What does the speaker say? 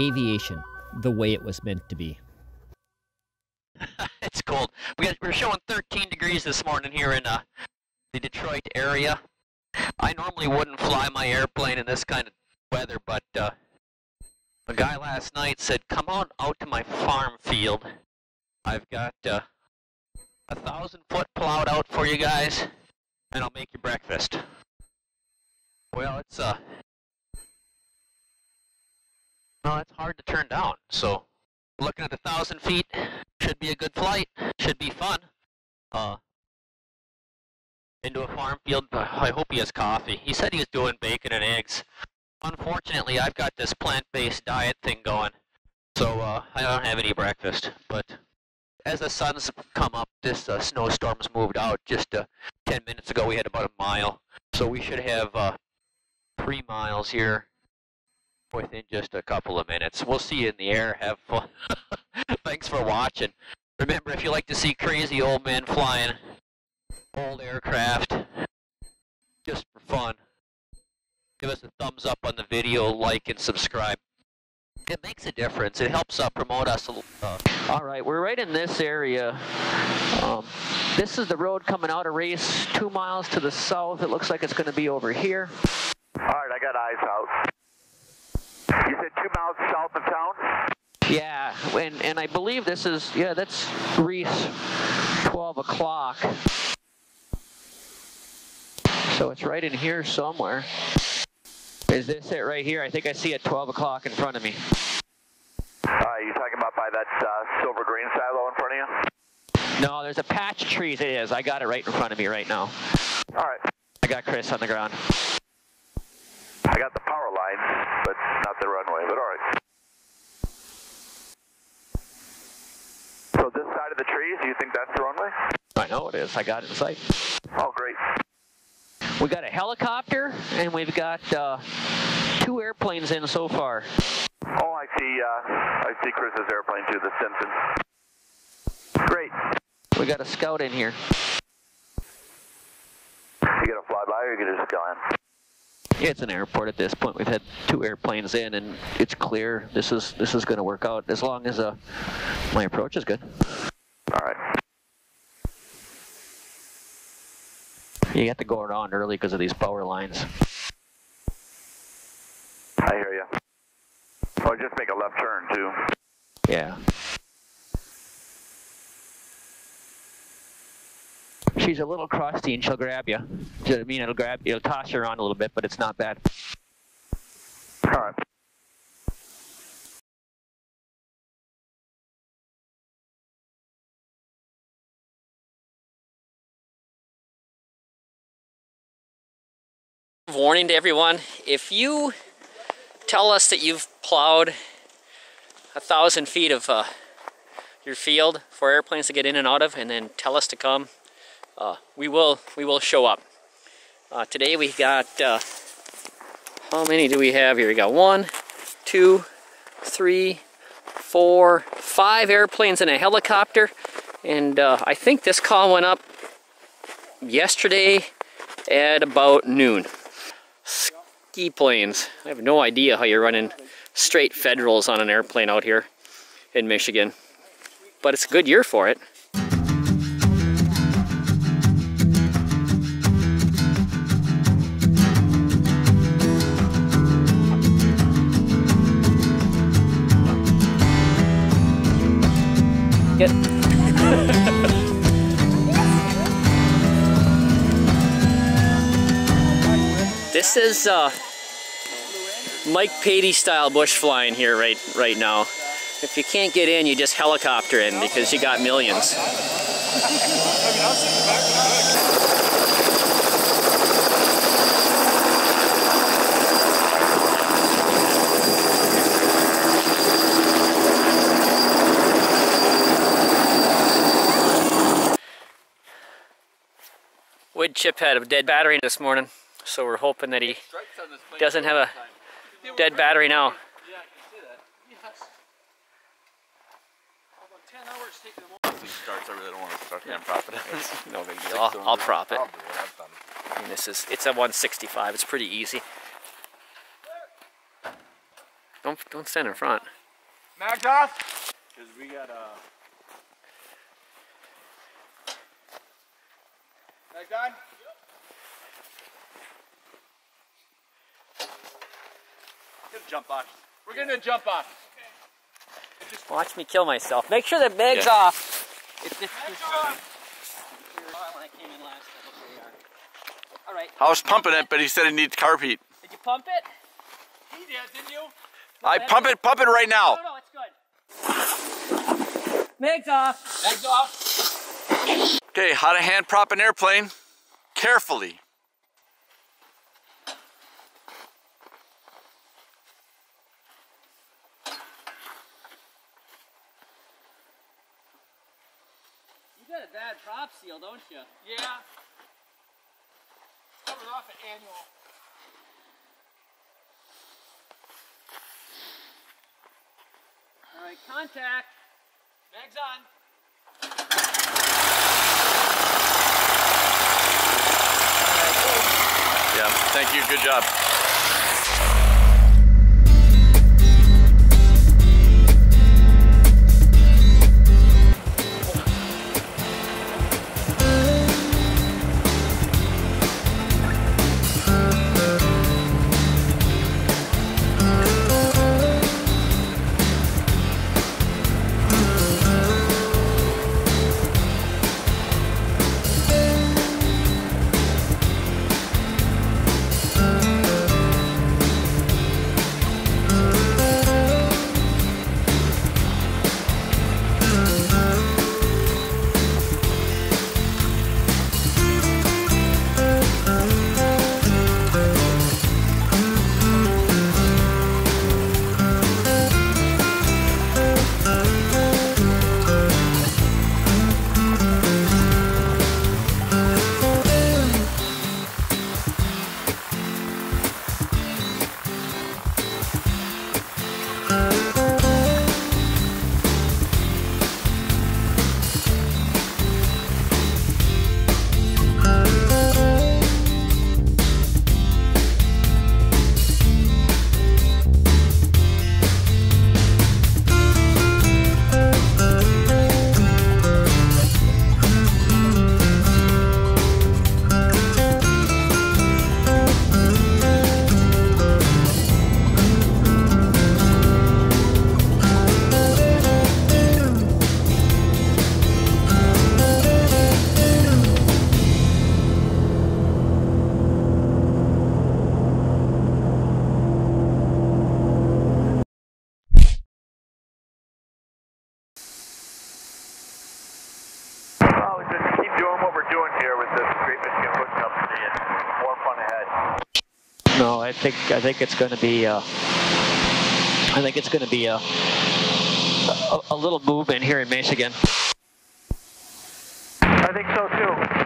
aviation the way it was meant to be. It's cold. We're showing 13 degrees this morning here in the Detroit area. I normally wouldn't fly my airplane in this kind of weather, but a guy last night said, come on out to my farm field. I've got a 1,000-foot plowed out for you guys, and I'll make you breakfast. Well, it's hard to turn down, so looking at 1,000 feet, should be a good flight, should be fun. Into a farm field. I hope he has coffee. He said he was doing bacon and eggs. Unfortunately, I've got this plant-based diet thing going, so I don't have any breakfast. But as the sun's come up, this snowstorm's moved out. Just 10 minutes ago, we had about a mile, so we should have 3 miles here within just a couple of minutes. We'll see you in the air. Have fun. Thanks for watching. Remember, if you like to see crazy old men flying old aircraft just for fun, give us a thumbs up on the video, like and subscribe. It makes a difference. It helps promote us a little. All right, we're right in this area. This is the road coming out of Reese, 2 miles to the south. It looks like it's going to be over here. All right, I got eyes out. You said 2 miles south of town? Yeah, and I believe this is, yeah, that's Reese, 12 o'clock. So it's right in here somewhere. Is this it right here? I think I see it 12 o'clock in front of me. You're talking about by that silver green silo in front of you? No, there's a patch of trees. It is. I got it right in front of me right now. All right. I got Chris on the ground. I got the power line, but not the runway, but all right. So this side of the trees, do you think that's the runway? I know it is. I got it in sight. Oh, great. We got a helicopter, and we've got 2 airplanes in so far. Oh, I see Chris's airplane too, the Simpson. Great. We got a Scout in here. You gonna fly by, or you gonna just go in? It's an airport at this point. We've had 2 airplanes in, and it's clear this is going to work out as long as my approach is good. All right. You have to go around early because of these power lines. I hear you. Or just make a left turn too. Yeah. She's a little crusty and she'll grab you. I mean, it'll toss you around a little bit, but it's not bad. All right. Warning to everyone, if you tell us that you've plowed 1,000 feet of your field for airplanes to get in and out of, and then tell us to come, we will show up. Today we got, how many do we have here? We got 1, 2, 3, 4, 5 airplanes and a helicopter. And I think this call went up yesterday at about noon. Ski planes. I have no idea how you're running straight federals on an airplane out here in Michigan. But it's a good year for it. This is Mike Patey style bush flying here right now. If you can't get in, you just helicopter in because you got millions. Wood Chip had a dead battery this morning, so we're hoping that he doesn't have a dead battery now. Yeah, I can see that. Yes. About 10 hours taking them off. If he starts, I really don't want to start him propping it. It's no big deal. I'll prop it. And this is, it's a 165. It's pretty easy. Don't stand in front. Mags off. Cause we got a. Mags on. Yep. Get a jump box. We're getting a jump box. Okay. Just watch me kill myself. Make sure that Mags off. Mags off. I was pumping it, but he said it needs carb heat. Did you pump it? He did, didn't you? I pump it right now. No, it's good. Meg's off. Meg's off. Okay, how to hand prop an airplane carefully. You got a bad prop seal, don't you? Yeah. Off at annual. All right, contact. Mag's on. Yeah, thank you. Good job. No, I think it's going to be a little movement here in Michigan. I think so too.